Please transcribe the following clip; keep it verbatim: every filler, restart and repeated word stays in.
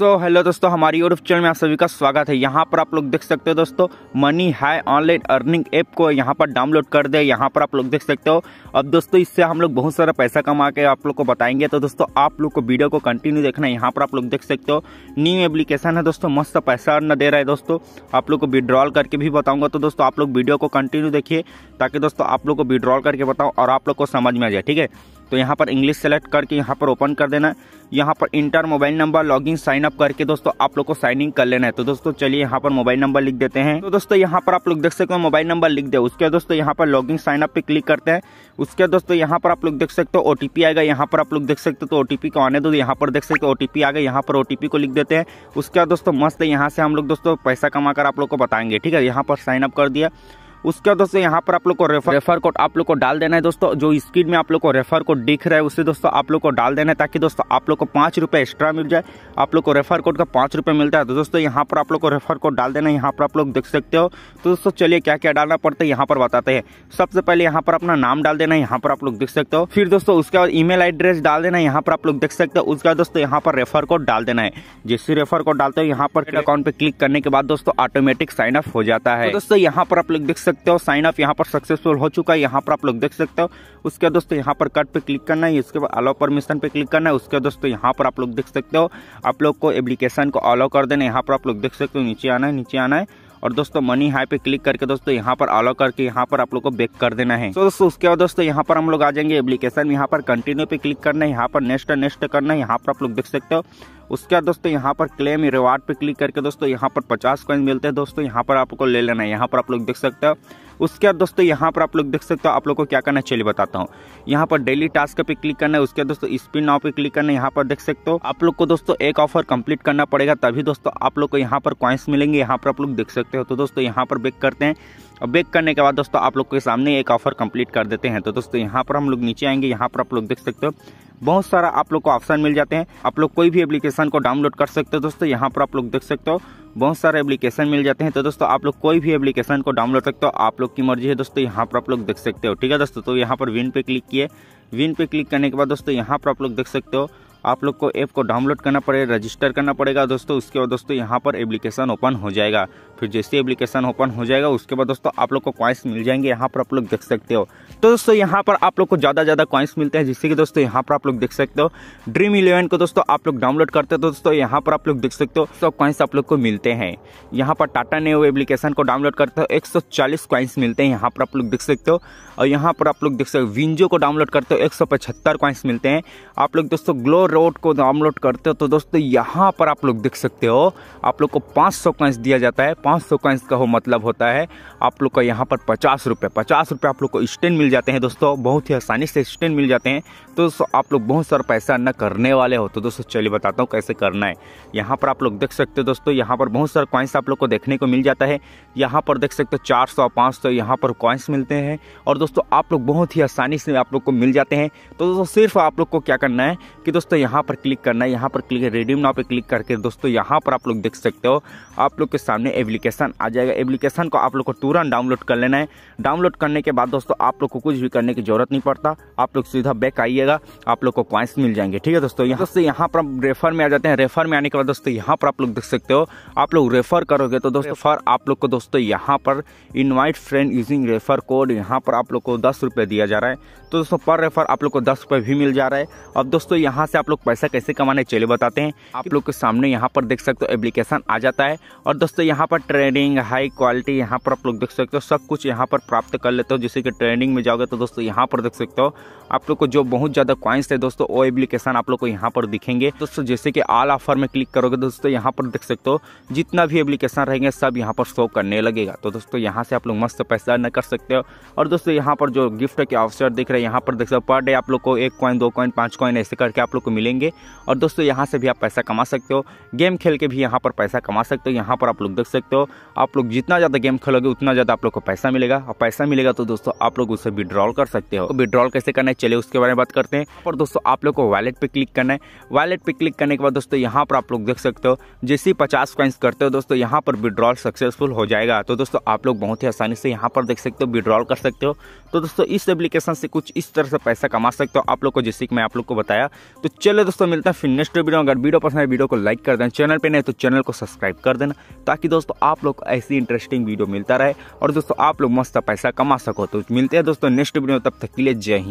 सो so, hello दोस्तों, हमारी YouTube channel में आप सभी का स्वागत है। यहाँ पर आप लोग देख सकते हो दोस्तों, money high online earning app को यहाँ पर डाउनलोड कर दे। यहाँ पर आप लोग देख सकते हो। अब दोस्तों इससे हम लोग बहुत सारा पैसा कमा के आप लोग को बताएंगे। तो दोस्तों आप लोग को वीडियो को कंटिन्यू देखना है। यहाँ पर आप लोग देख सकते हो न्यू एप्लीकेशन है दोस्तों, मस्त पैसा अर्न दे रहा है दोस्तों। आप लोग को विड्रॉल करके भी बताऊँगा। तो दोस्तों आप लोग वीडियो को कंटिन्यू देखिए ताकि दोस्तों आप लोग को विड्रॉल करके बताऊँ और आप लोग को समझ में आ जाए, ठीक है। तो यहाँ पर इंग्लिश सेलेक्ट करके यहाँ पर ओपन कर देना है। यहाँ पर enter mobile number login sign up करके दोस्तों आप लोग को साइन इन कर लेना है। तो दोस्तों चलिए यहाँ पर मोबाइल नंबर लिख देते हैं। तो दोस्तों यहाँ पर आप लोग देख सकते हो मोबाइल नंबर लिख दे। उसके बाद दोस्तों यहाँ पर लॉगिन साइन अप पे क्लिक करते हैं। उसके बाद दोस्तों यहाँ पर आप लोग देख सकते हो ओ टी पी आएगा। यहाँ पर आप लोग देख सकते हो, तो ओ टी पी को आने दो। यहाँ पर देख सकते हो ओ टी पी आ गया। यहाँ पर ओ टी पी को लिख देते हैं। उसके बाद दोस्तों मस्त यहाँ से हम लोग दोस्तों पैसा कमा कर आप लोग को बताएंगे, ठीक है। यहाँ पर साइन अप कर दिया। उसके बाद दोस्तों यहाँ पर आप लोग को रेफर रेफर कोड आप लोग को डाल देना है दोस्तों। जो स्क्रीन में आप लोग को रेफर कोड दिख रहा है उसे दोस्तों आप लोग को डाल देना है ताकि दोस्तों आप लोग को पाँच रुपये एक्स्ट्रा मिल जाए। आप लोग को रेफर कोड का पाँच रुपये मिलता है। तो दोस्तों यहाँ पर आप लोग को रेफर कोड डाल देना है। यहाँ पर आप लोग देख सकते हो। तो दोस्तों चलिए क्या क्या डालना पड़ता है यहाँ पर बताते हैं। सबसे पहले यहाँ पर अपना नाम डाल देना है। यहाँ पर आप लोग देख सकते हो। फिर दोस्तों उसके बाद ई मेल एड्रेस डाल देना है। यहाँ पर आप लोग देख सकते हो। उसके बाद दोस्तों यहाँ पर रेफर कोड डाल देना है। जैसे रेफर कोड डालते हो यहाँ पर अकाउंट पर क्लिक करने के बाद दोस्तों ऑटोमेटिक साइन अप हो जाता है। दोस्तों यहाँ पर आप लोग देख सकते हो साइन अप यहाँ पर सक्सेसफुल हो चुका है। यहाँ पर आप लोग देख सकते हो। उसके बाद दोस्तों यहाँ पर कट पे क्लिक करना है। इसके बाद अलाउ परमिशन पे क्लिक करना है। उसके बाद दोस्तों यहाँ पर आप लोग देख सकते हो आप लोग को एप्लीकेशन को अलाउ कर देना है। यहाँ पर आप लोग देख सकते हो नीचे आना है, नीचे आना है और दोस्तों मनी हाई पे क्लिक करके दोस्तों यहाँ पर अलाउ करके यहाँ पर आप लोग को बैक कर देना है। तो दोस्तों उसके बाद दोस्तों यहाँ पर हम लोग आ जाएंगे एप्लीकेशन में। यहाँ पर कंटिन्यू पे क्लिक करना है। यहाँ पर नेक्स्ट नेक्स्ट करना है। यहाँ पर आप लोग देख सकते हो। उसके बाद दोस्तों यहाँ पर क्लेम रिवार्ड पे क्लिक करके दोस्तों यहाँ पर पचास कॉइन मिलते हैं दोस्तों। यहाँ पर आपको ले लेना है। यहाँ पर आप लोग देख सकते हो। उसके बाद दोस्तों यहाँ पर आप लोग देख सकते हो आप लोग को क्या करना है चलिए बताता हूँ। यहाँ पर डेली टास्क पे क्लिक करना है। उसके बाद दोस्तों स्पिन नाउ पे क्लिक करना है। यहाँ पर देख सकते हो आप लोग को दोस्तों एक ऑफर कंप्लीट करना पड़ेगा तभी दोस्तों आप लोग को यहाँ पर कॉइन्स मिलेंगे। यहाँ पर आप लोग देख सकते हो। तो दोस्तों यहाँ पर बैक करते हैं और बैक करने के बाद दोस्तों आप लोग के सामने एक ऑफर कंप्लीट कर देते हैं। तो दोस्तों यहाँ पर हम लोग नीचे आएंगे। यहाँ पर आप लोग देख सकते हो बहुत सारा आप लोग को ऑप्शन मिल जाते हैं। आप लोग कोई भी एप्लीकेशन को डाउनलोड कर सकते हो। दोस्तों यहाँ पर आप लोग देख सकते हो बहुत सारे एप्लीकेशन मिल जाते हैं। तो दोस्तों आप लोग कोई भी एप्लीकेशन को डाउनलोड सकते हो, आप लोग की मर्जी है दोस्तों। यहाँ पर आप लोग देख सकते हो, ठीक है दोस्तों। तो यहाँ पर विन पे क्लिक किए। विन पे क्लिक करने के बाद दोस्तों यहाँ पर आप लोग देख सकते हो आप लोग को ऐप को डाउनलोड करना पड़ेगा, रजिस्टर करना पड़ेगा दोस्तों। उसके बाद दोस्तों यहाँ पर एप्लीकेशन ओपन हो जाएगा। फिर जैसे एप्लीकेशन ओपन हो जाएगा उसके बाद दोस्तों आप लोग को कॉइन्स मिल जाएंगे। यहाँ पर आप लोग देख सकते हो। तो दोस्तों यहाँ पर आप लोग को ज़्यादा ज़्यादा कॉइन्स मिलते हैं, जिससे कि दोस्तों यहाँ पर आप लोग देख सकते हो ड्रीम इलेवन को दोस्तों आप लोग डाउनलोड करते हो। दोस्तों यहाँ पर आप लोग देख सकते हो सौ कॉइन्स आप लोग को मिलते हैं। यहाँ पर टाटा नेओ एप्लीकेशन को डाउनलोड करते हो एक सौ चालीस कॉइन्स मिलते हैं। यहाँ पर आप लोग देख सकते हो। और यहाँ पर आप लोग देख सकते हो विंजो को डाउनलोड करते हो एक सौ पचहत्तर कॉइन्स मिलते हैं। आप लोग दोस्तों ग्लो रोड को डाउनलोड करते हो तो दोस्तों यहाँ पर आप लोग देख सकते हो आप लोग को पाँच सौ कॉइन्स दिया जाता है। पाँच सौ कॉइन्स का हो मतलब होता है आप लोग का यहाँ पर पचास रुपये पचास रुपये आप लोग को स्टैंड मिल जाते हैं दोस्तों। बहुत ही आसानी से स्टैंड मिल जाते हैं। तो दोस्तों आप लोग बहुत सारा पैसा अर्न करने वाले हो। तो दोस्तों चलिए बताता हूँ कैसे करना है। यहाँ पर आप लोग देख सकते हो दोस्तों यहाँ पर बहुत सारे कॉइन्स आप लोग को देखने को मिल जाता है। यहाँ पर देख सकते हो चार सौ पाँच सौ यहाँ पर कॉइन्स मिलते हैं। और दोस्तों आप लोग बहुत ही आसानी से आप लोग को मिल जाते हैं। तो दोस्तों सिर्फ आप लोग को क्या करना है कि दोस्तों यहाँ पर क्लिक करना है। यहाँ पर क्लिक रिडीम नाउ पे क्लिक करके दोस्तों यहाँ पर आप लोग देख सकते हो आप लोग के सामने एप्लीकेशन आ जाएगा। एप्लीकेशन को आप लोग को तुरंत डाउनलोड कर लेना है। डाउनलोड करने के बाद दोस्तों आप लोग को कुछ भी करने की जरूरत नहीं पड़ता। आप लोग सीधा बैक आइएगा, आप लोग को कॉइन्स मिल जाएंगे, ठीक है दोस्तों। यहाँ से यहाँ पर रेफर में आ जाते हैं। रेफर में आने के बाद दोस्तों यहाँ पर आप लोग देख सकते हो आप लोग रेफर करोगे तो दोस्तों फॉर आप लोग को दोस्तों यहाँ पर invite friend using refer code यहाँ पर आप लोग को दस रुपये दिया जा रहा है। तो दोस्तों पर रेफर आप लोग को दस रुपये भी मिल जा रहा है। अब दोस्तों यहाँ से आप लोग पैसा कैसे कमाने चले बताते हैं। आप लोग के सामने यहाँ पर देख सकते हो एप्लीकेशन आ जाता है। और दोस्तों यहाँ पर ट्रेडिंग हाई क्वालिटी यहाँ पर आप लोग देख सकते हो सब कुछ यहाँ पर प्राप्त कर लेते हो। जैसे कि ट्रेडिंग में जाओगे तो दोस्तों यहाँ पर देख सकते हो आप लोग को जो बहुत ज़्यादा कॉइन्स है दोस्तों वो एप्लीकेशन आप लोग को यहाँ पर दिखेंगे दोस्तों। जैसे कि ऑल ऑफर में क्लिक करोगे दोस्तों यहाँ पर देख सकते हो जितना भी एप्लीकेशन रहेंगे सब यहाँ पर शो करने लगेगा। तो दोस्तों यहाँ से आप लोग मस्त पैसा अर्न कर सकते हो। और दोस्तों यहाँ पर जो गिफ्ट के ऑफर दिख रहे हैं यहाँ पर देख सकते हो पर डे आप लोग को एक कॉइन दो कॉइन पाँच कॉइन ऐसे करके आप लोग को मिलेंगे। और दोस्तों यहाँ से भी आप पैसा कमा सकते हो। गेम खेल के भी यहाँ पर पैसा कमा सकते हो। यहाँ पर आप लोग देख सकते हो आप लोग जितना ज़्यादा गेम खेलोगे उतना ज़्यादा आप लोग को पैसा मिलेगा। और पैसा मिलेगा तो दोस्तों आप लोग उससे विड्रॉल कर सकते हो। तो विड्रॉल कैसे करना है चलिए उसके बारे में बात करते हैं। और दोस्तों आप लोग को वॉलेट पे क्लिक करना है। वॉलेट पे क्लिक करने के बाद दोस्तों यहाँ पर आप लोग देख सकते हो जैसे ही पचास कॉइन्स करते हो दोस्तों यहाँ पर विड्रॉल सक्सेसफुल हो जाएगा। तो दोस्तों आप लोग बहुत ही आसानी से यहाँ पर देख सकते हो विड्रॉल कर सकते हो। तो दोस्तों इस एप्लीकेशन से कुछ इस तरह से पैसा कमा सकते हो आप लोग को, जैसे कि मैं आप लोग को बताया। तो चलिए दोस्तों मिलता है फिर नेक्स्ट वीडियो। अगर वीडियो पसंद है वीडियो को लाइक कर देना, चैनल पे नहीं तो चैनल को सब्सक्राइब कर देना, ताकि दोस्तों आप लोग ऐसी इंटरेस्टिंग वीडियो मिलता रहे और दोस्तों आप लोग मस्त पैसा कमा सको। तो मिलते हैं दोस्तों नेक्स्ट वीडियो, तब तक के लिए जय हिंद।